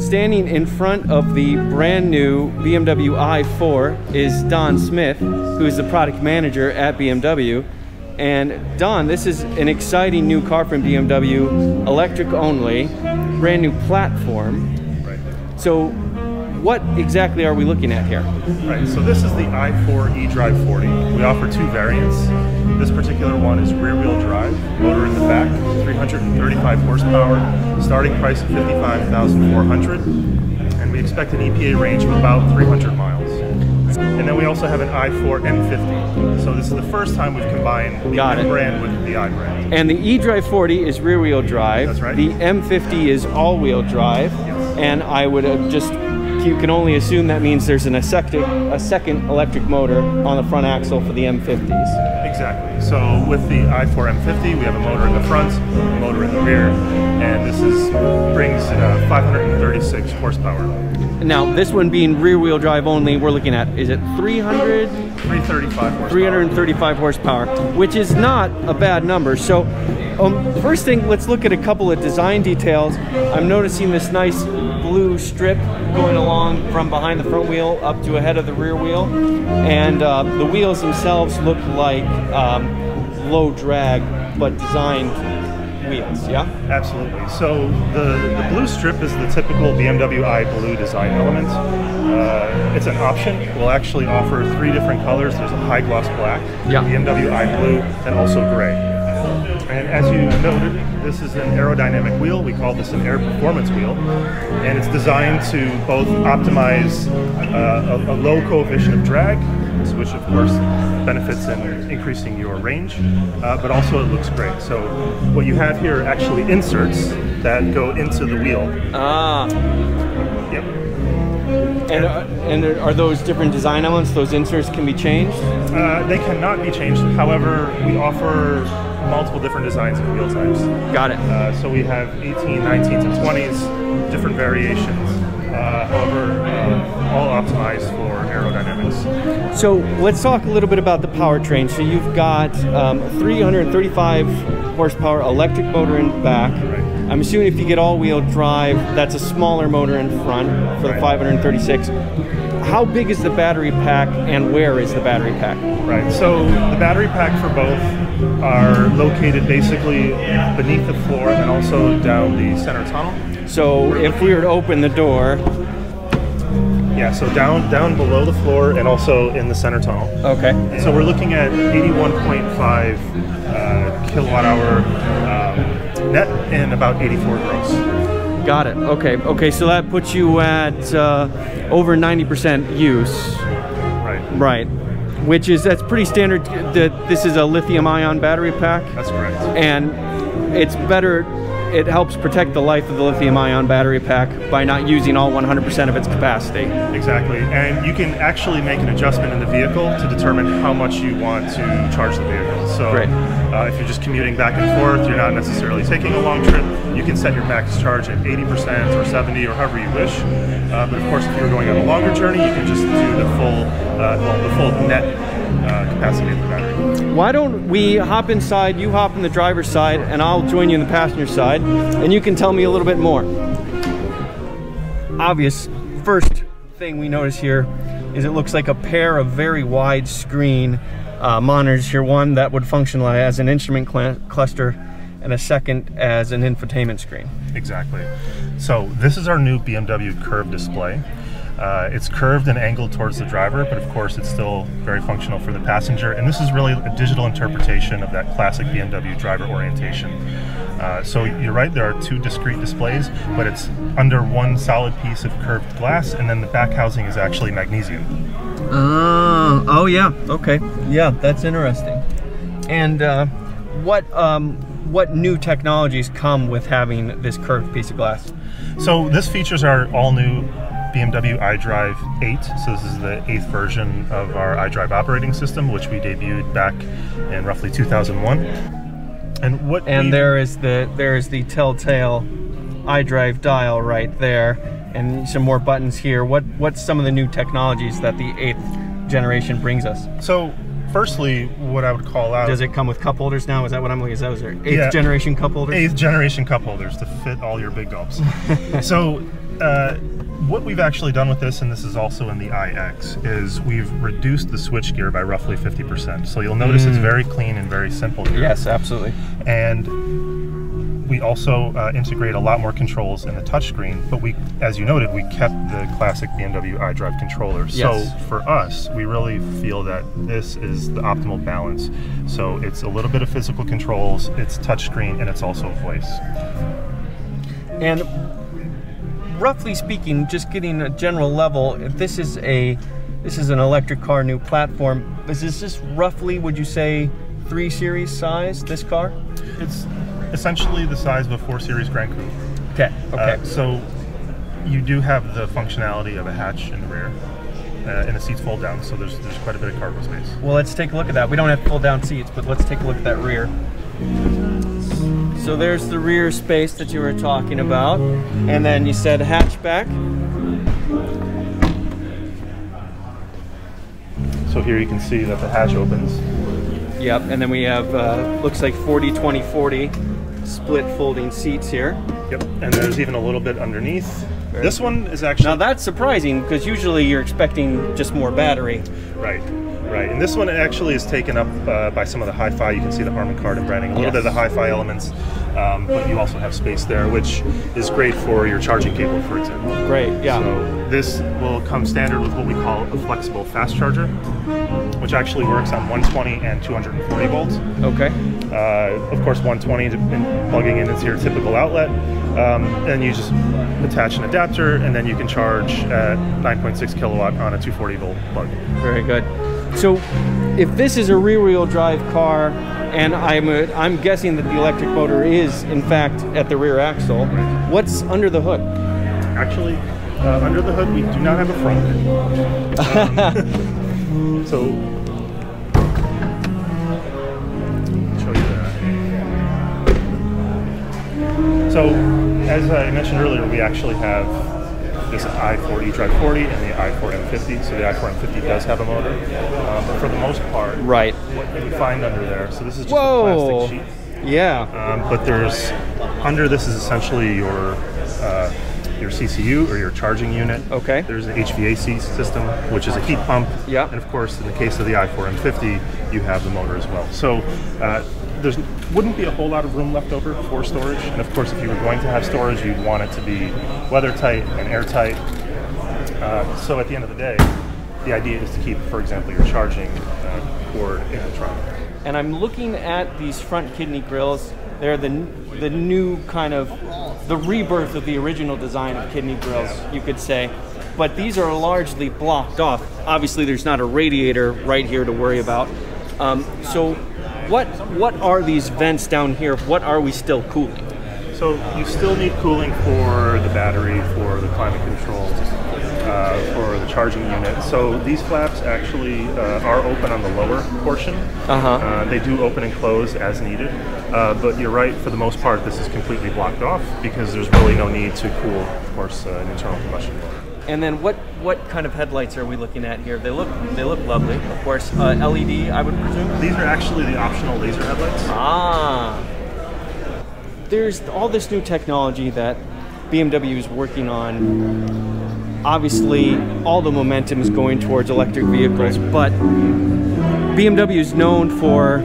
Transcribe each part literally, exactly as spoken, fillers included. Standing in front of the brand new B M W i four is Don Smith, who is the product manager at B M W. And Don, this is an exciting new car from B M W, electric only, brand new platform. So what exactly are we looking at here? Right, so this is the i four e drive forty. We offer two variants. This particular one is rear-wheel drive, motor in the back, three hundred thirty-five horsepower, starting price of fifty-five thousand four hundred dollars, and we expect an E P A range of about three hundred miles. And then we also have an i four M fifty. So this is the first time we've combined the Got M it. brand with the i brand. And the e drive forty is rear-wheel drive. That's right. The M fifty is all-wheel drive. Yes. And I would have just, you can only assume that means there's an, a, second, a second electric motor on the front axle for the M fifties. Exactly. So with the i four M fifty, we have a motor in the front, a motor in the rear, and this is brings uh, five hundred thirty-six horsepower. Now, this one being rear-wheel drive only, we're looking at, is it three hundred? three thirty-five horsepower. three hundred thirty-five horsepower, which is not a bad number. So, um, first thing, let's look at a couple of design details. I'm noticing this nice blue strip going along from behind the front wheel up to ahead of the rear wheel, and uh, the wheels themselves look like um, low drag but designed wheels. Yeah, absolutely. So the, the blue strip is the typical B M W i blue design element. Uh, it's an option. We'll actually offer three different colors. There's a high gloss black, yeah, B M W i blue, and also gray. And as you noted, this is an aerodynamic wheel. We call this an air performance wheel. And it's designed to both optimize uh, a, a low coefficient of drag, which of course benefits in increasing your range, uh, but also it looks great. So what you have here are actually inserts that go into the wheel. Ah. Yep. And, and are those different design elements, those inserts, can be changed? Uh, they cannot be changed. However, we offer multiple different designs and wheel types. Got it. Uh, so we have eighteen, nineteens, and twenties, different variations. Uh, however, uh, all optimized for aerodynamics. So let's talk a little bit about the powertrain. So you've got um, three hundred thirty-five horsepower electric motor in the back. Right. I'm assuming if you get all-wheel drive, that's a smaller motor in front for the five hundred thirty-six. How big is the battery pack, and where is the battery pack? Right, so the battery pack for both are located basically beneath the floor and also down the center tunnel. So if we were to open the door... Yeah, so down, down below the floor and also in the center tunnel. Okay. And so we're looking at eighty-one point five uh, kilowatt hour um, net and about eighty-four gross. Got it. Okay. Okay. So that puts you at uh, over ninety percent use. Right. Right. Which is that's pretty standard. That this is a lithium-ion battery pack. That's correct. And it's better. It helps protect the life of the lithium-ion battery pack by not using all one hundred percent of its capacity. Exactly, and you can actually make an adjustment in the vehicle to determine how much you want to charge the vehicle. So uh, if you're just commuting back and forth, you're not necessarily taking a long trip, you can set your max charge at eighty percent or seventy percent or however you wish. Uh, but of course, if you're going on a longer journey, you can just do the full, uh, well, the full net uh, capacity of the battery. Why don't we hop inside, you hop in the driver's side, and I'll join you in the passenger side. And you can tell me a little bit more. Obvious first thing we notice here is it looks like a pair of very wide screen uh, monitors here. One that would function as an instrument cl cluster and a second as an infotainment screen. Exactly. So this is our new B M W curved display. Uh, it's curved and angled towards the driver, but of course it's still very functional for the passenger. And this is really a digital interpretation of that classic B M W driver orientation. Uh, so you're right, there are two discrete displays, but it's under one solid piece of curved glass, and then the back housing is actually magnesium. Uh, oh yeah, okay. Yeah, that's interesting. And uh, what, um, what new technologies come with having this curved piece of glass? So this features our all new B M W i drive eight, so this is the eighth version of our iDrive operating system, which we debuted back in roughly two thousand one. And what? And there is the there is the telltale iDrive dial right there, and some more buttons here. What what's some of the new technologies that the eighth generation brings us? So firstly, what I would call out. Does it come with cup holders now? Is that what I'm looking at? Those are eighth yeah, generation cup holders? eighth generation cup holders to fit all your big gulps. So uh, what we've actually done with this, and this is also in the iX, is we've reduced the switchgear by roughly fifty percent. So you'll notice mm. it's very clean and very simple here. Yes, absolutely. And we also uh, integrate a lot more controls in the touchscreen, but we, as you noted, we kept the classic B M W iDrive controller. Yes. So for us, we really feel that this is the optimal balance. So it's a little bit of physical controls, it's touchscreen, and it's also voice. And roughly speaking, just getting a general level, if this is a this is an electric car, new platform. Is this just roughly, would you say, three series size? This car? It's essentially the size of a four series Grand Coupe. Okay, okay. Uh, so you do have the functionality of a hatch in the rear, uh, and the seats fold down, so there's, there's quite a bit of cargo space. Well, let's take a look at that. We don't have fold down seats, but let's take a look at that rear. So there's the rear space that you were talking about, and then you said hatchback. So here you can see that the hatch opens. Yep, and then we have, uh, looks like forty, twenty, forty. Split folding seats here. Yep, and there's even a little bit underneath. Very this one is actually... Now that's surprising, because usually you're expecting just more battery. Right, right. And this one actually is taken up uh, by some of the hi-fi. You can see the Harman Kardon branding, a little yes. bit of the hi-fi elements, um, but you also have space there, which is great for your charging cable, for example. Great, yeah. So this will come standard with what we call a flexible fast charger, which actually works on one twenty and two forty volts. Okay. Uh, of course, one twenty plugging in is your typical outlet. Um, and you just attach an adapter, and then you can charge at nine point six kilowatt on a two forty volt plug. Very good. So, if this is a rear-wheel drive car, and I'm a, I'm guessing that the electric motor is in fact at the rear axle, right. What's under the hood? Actually, uh, under the hood we do not have a front. Um, So, I'll show you that. So, as I mentioned earlier, we actually have this i four eDrive forty and the i four M fifty. So the i four M fifty does have a motor, uh, but for the most part, right. what you would find under there. So this is just Whoa. a plastic sheet. Yeah. Um, but there's under this is essentially your. Uh, your C C U or your charging unit. Okay. There's an H V A C system, which is a heat pump. Yeah. And of course, in the case of the i four M fifty, you have the motor as well. So uh, there wouldn't be a whole lot of room left over for storage. And of course, if you were going to have storage, you'd want it to be weather tight and airtight. Uh, so at the end of the day, the idea is to keep, for example, your charging uh, cord in the trunk. And I'm looking at these front kidney grills. They're the the new kind of the rebirth of the original design of kidney grills, yeah. you could say. But these are largely blocked off. Obviously, there's not a radiator right here to worry about. Um, so, what what are these vents down here? What are we still cooling? So you still need cooling for the battery, for the climate controls, uh, for the charging unit. So these flaps actually uh, are open on the lower portion. Uh-huh. Uh, they do open and close as needed. Uh, but you're right, for the most part, this is completely blocked off because there's really no need to cool, of course, uh, an internal combustion motor. And then what, what kind of headlights are we looking at here? They look they look lovely, of course. Uh, L E D, I would presume? These are actually the optional laser headlights. Ah. There's all this new technology that B M W is working on. Obviously, all the momentum is going towards electric vehicles, but B M W is known for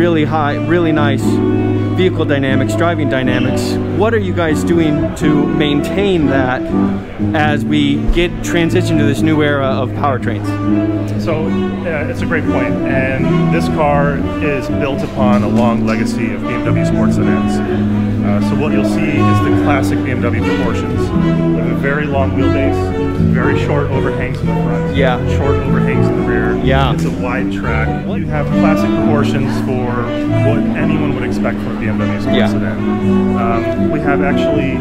really high, really nice vehicle dynamics, driving dynamics. What are you guys doing to maintain that as we get transition to this new era of powertrains? So uh, it's a great point, and this car is built upon a long legacy of B M W sports sedans. Uh, so what you'll see is the classic B M W proportions. They have a very long wheelbase, very short overhangs in the front, yeah. short overhangs in the rear. Yeah. It's a wide track. What? You have classic proportions for what anyone would expect from a B M W sports yeah. sedan. Um, we have actually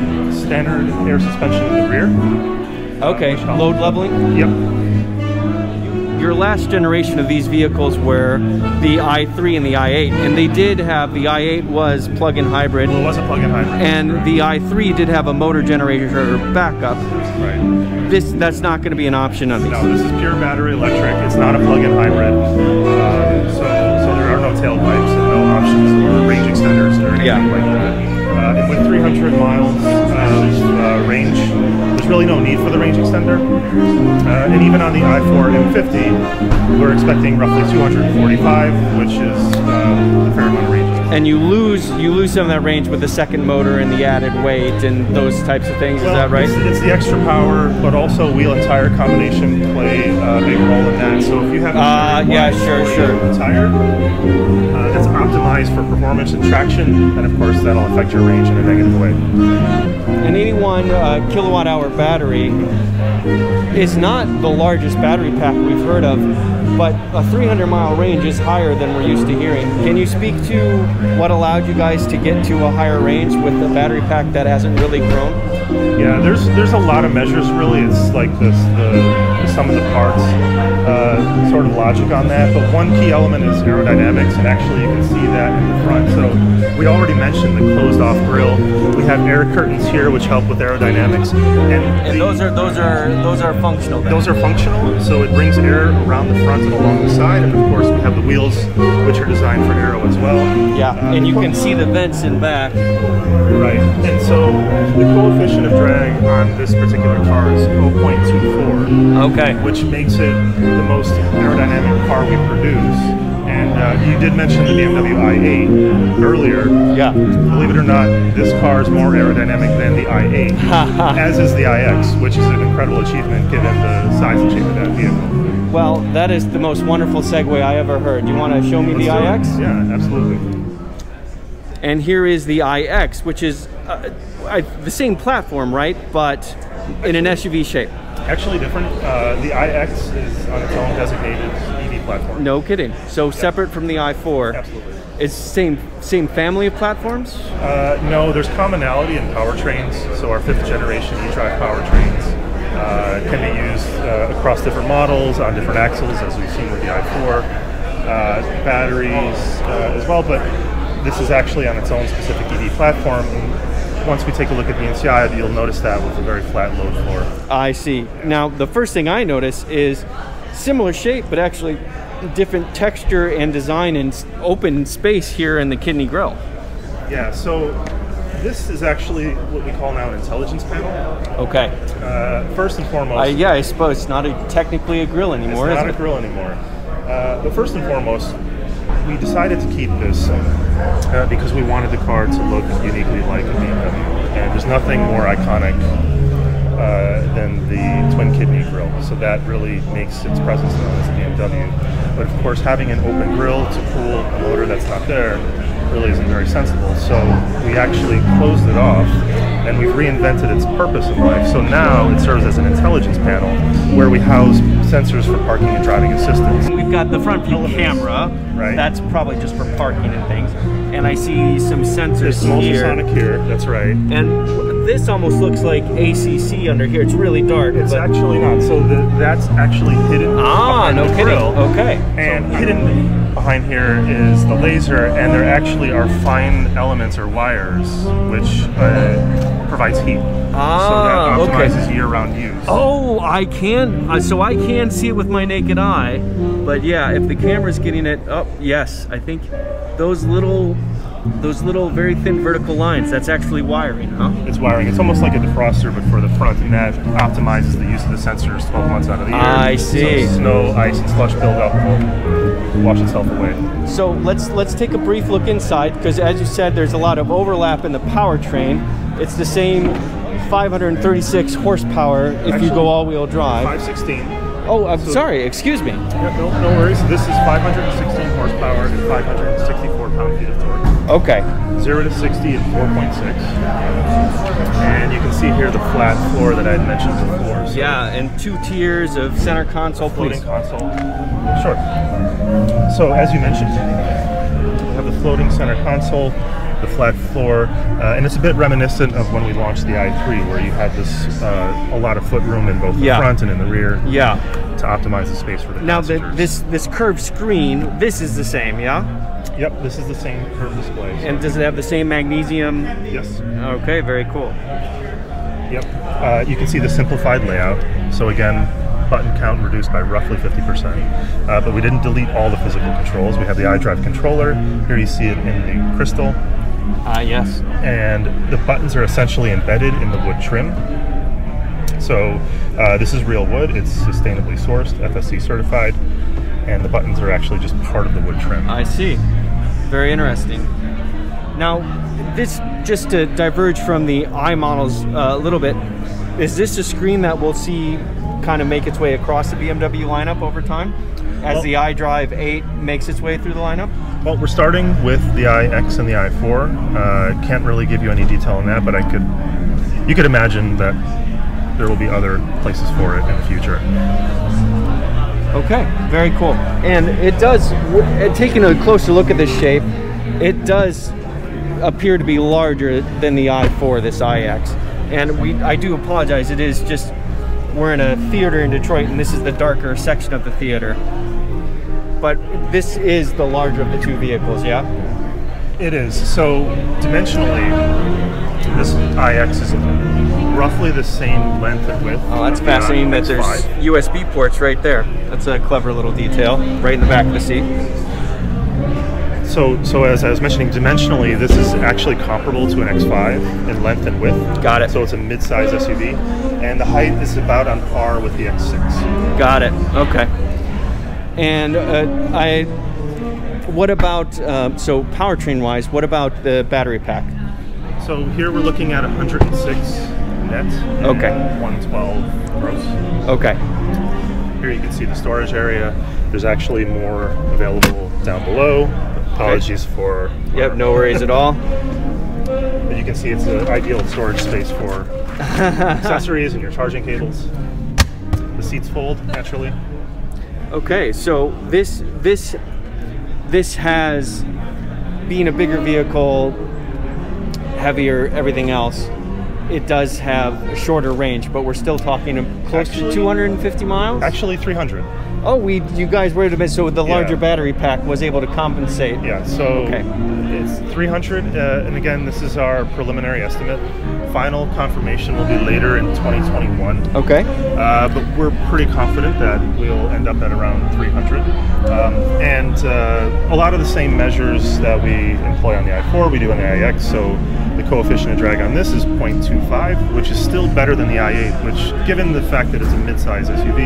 standard air suspension in the rear. Okay, uh, load leveling? Yep. your last generation of these vehicles were the i three and the i eight, and they did have, the i eight was plug-in hybrid. Well, it was a plug-in hybrid. And right. the i three did have a motor generator backup. Right. This, that's not going to be an option on these. No, this is pure battery electric. It's not a plug-in hybrid. Uh, so, so there are no tailpipes and no options or range extenders or anything yeah. like that. Uh, and with three hundred miles uh, uh, range, there's really no need for the range extender. Uh, and even on the i four and M fifty, we're expecting roughly two hundred forty-five, which is uh, a fair amount of range. And you lose you lose some of that range with the second motor and the added weight and those types of things. Well, is that right? It's, it's the extra power, but also wheel and tire combination play a big role in that. So if you have a uh, yeah, sure, sure. tire uh, that's optimized for performance and traction, and of course that'll affect your range in a negative way. An eighty-one uh, kilowatt hour battery is not the largest battery pack we've heard of, but a three hundred mile range is higher than we're used to hearing. Can you speak to what allowed you guys to get to a higher range with a battery pack that hasn't really grown? Yeah, there's there's a lot of measures really. It's like this, the, the sum of the parts uh, sort of logic on that, but one key element is aerodynamics, and actually you can see that in the front. So we already mentioned the closed off grille. We have air curtains here which help with aerodynamics. And, and the, those are those are those are functional then. Those are functional, so it brings air around the front and along the side, and of course we have the wheels which are designed for aero as well. Yeah, uh, and you can see the vents in back. Right, and so the coefficient of drag on this particular car is zero point two four. Okay. Which makes it the most aerodynamic car we produce. And uh, you did mention the B M W i eight earlier. Yeah. Believe it or not, this car is more aerodynamic than the i eight, as is the i X, which is an incredible achievement given the size and shape of that vehicle. Well, that is the most wonderful segue I ever heard. You want to show me Let's the I X? Yeah, absolutely. And here is the i X, which is uh, I, the same platform, right? But in an S U V shape. Actually different. Uh, the i X is on its own designated E V platform. No kidding. So yes. Separate from the i four. Absolutely. It's same same family of platforms? Uh, no, there's commonality in powertrains. So our fifth generation eDrive powertrains. Uh, can be used uh, across different models, on different axles, as we've seen with the i four, uh, batteries uh, as well, but this is actually on its own specific E V platform. And once we take a look at the inside, you'll notice that with a very flat load floor. I see. Now, the first thing I notice is similar shape, but actually different texture and design and open space here in the kidney grille. Yeah, so this is actually what we call now an intelligence panel. Okay. Uh, first and foremost. Uh, yeah, I suppose it's not a, technically a grill anymore. It's not a grill anymore. Uh, but first and foremost, we decided to keep this uh, because we wanted the car to look uniquely like a B M W. And there's nothing more iconic uh, than the twin kidney grill. So that really makes its presence known as a B M W. But of course, having an open grill to cool a motor that's not there really isn't very sensible, so we actually closed it off and we reinvented its purpose in life. So now it serves as an intelligence panel where we house sensors for parking and driving assistance. We've got the front view Elements. camera, right? That's probably just for parking and things. And I see some sensors There's here. Multisonic here, that's right. And this almost looks like A C C under here. It's really dark. It's but actually not. So the, that's actually hidden. Ah, no kidding. Grill. Okay. And so hidden behind here is the laser, and there actually are fine elements or wires which uh, provides heat. Ah, so that optimizes okay. year-round use. Oh, I can, uh, so I can see it with my naked eye, but yeah, if the camera's getting it up, oh, yes, I think those little, those little very thin vertical lines, that's actually wiring, huh? It's wiring. It's almost like a defroster, but for the front, and that optimizes the use of the sensors twelve months out of the year. I see. So snow, ice, and slush buildup wash itself away. So let's let's take a brief look inside, because as you said, there's a lot of overlap in the powertrain. It's the same five hundred thirty-six horsepower if Actually, you go all-wheel drive. five sixteen. Oh, I'm so, sorry. Excuse me. Yeah, no, no worries. This is five hundred sixteen horsepower and five hundred sixty-four pound-feet of torque. Okay. zero to sixty in four point six. And you can see here the flat floor that I had mentioned before. So yeah, and two tiers of center console, please. Floating console. Sure. So as you mentioned, we have the floating center console, the flat floor, uh, and it's a bit reminiscent of when we launched the i three, where you had this uh, a lot of foot room in both the yeah. front and in the rear. Yeah. to optimize the space for the now passengers. Now this this curved screen, this is the same, yeah? Yep, this is the same curved display. So. And does it have the same magnesium? Yes. Okay, very cool. Yep, uh, you can see the simplified layout. So again, button count reduced by roughly fifty percent. Uh, but we didn't delete all the physical controls. We have the iDrive controller. Here you see it in the crystal. Ah, uh, yes. And the buttons are essentially embedded in the wood trim. So uh, this is real wood. It's sustainably sourced, F S C certified, and the buttons are actually just part of the wood trim. I see. Very interesting. Now, this, just to diverge from the i models uh, a little bit, is this a screen that we'll see kind of make its way across the B M W lineup over time, as well, the iDrive eight makes its way through the lineup? Well, we're starting with the i X and the i four. Uh, can't really give you any detail on that, but I could, you could imagine that there will be other places for it in the future. Okay, very cool. And it does, taking a closer look at this shape, it does appear to be larger than the i four, this i X. And we, I do apologize, it is just, we're in a theater in Detroit and this is the darker section of the theater. But this is the larger of the two vehicles, yeah? It is. So, dimensionally, this i X is roughly the same length and width. Oh, that's fascinating that there's U S B ports right there. That's a clever little detail, right in the back of the seat. So, so as I was mentioning, dimensionally, this is actually comparable to an X five in length and width. Got it. So it's a mid-size S U V, and the height is about on par with the X six. Got it. Okay. And uh, I, what about, uh, so powertrain-wise, what about the battery pack? So here we're looking at one hundred six. Net, okay. one twelve gross. Okay. Here you can see the storage area. There's actually more available down below. Apologies okay. for. Yep, no worries at all. But you can see it's an ideal storage space for accessories and your charging cables. The seats fold naturally. Okay, so this this this has, being a bigger vehicle, heavier, everything else. It does have a shorter range, but we're still talking close actually, to two hundred fifty miles? Actually three hundred. Oh, we you guys were a bit, so the larger yeah. battery pack was able to compensate. Yeah, so okay. It's three hundred, uh, and again, this is our preliminary estimate. Final confirmation will be later in twenty twenty-one. Okay. Uh, but we're pretty confident that we'll end up at around three hundred. Um, and uh, a lot of the same measures that we employ on the i four, we do on the i X, so the coefficient of drag on this is zero point two five, which is still better than the i eight, which, given the fact that it's a mid-size S U V,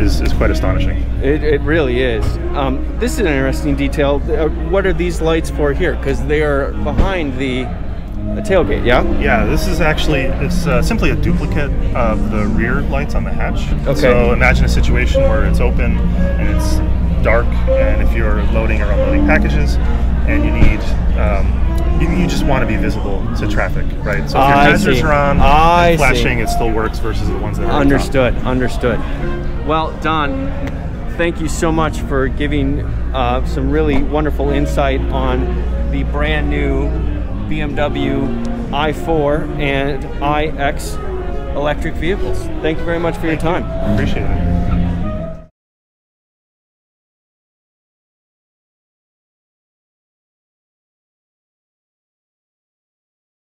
is, is quite astonishing. It, it really is. Um, this is an interesting detail. Uh, what are these lights for here? Because they are behind the uh, tailgate, yeah? Yeah, this is actually, it's uh, simply a duplicate of the rear lights on the hatch. Okay. So imagine a situation where it's open and it's dark, and if you're loading or unloading packages, and you need, um, you, you just want to be visible to traffic, right? So if I your hazards are on, and flashing, see. It still works versus the ones that are Understood, on. understood. Well, Don, thank you so much for giving uh, some really wonderful insight on the brand new B M W i four and iX electric vehicles. Thank you very much for your time. Appreciate it.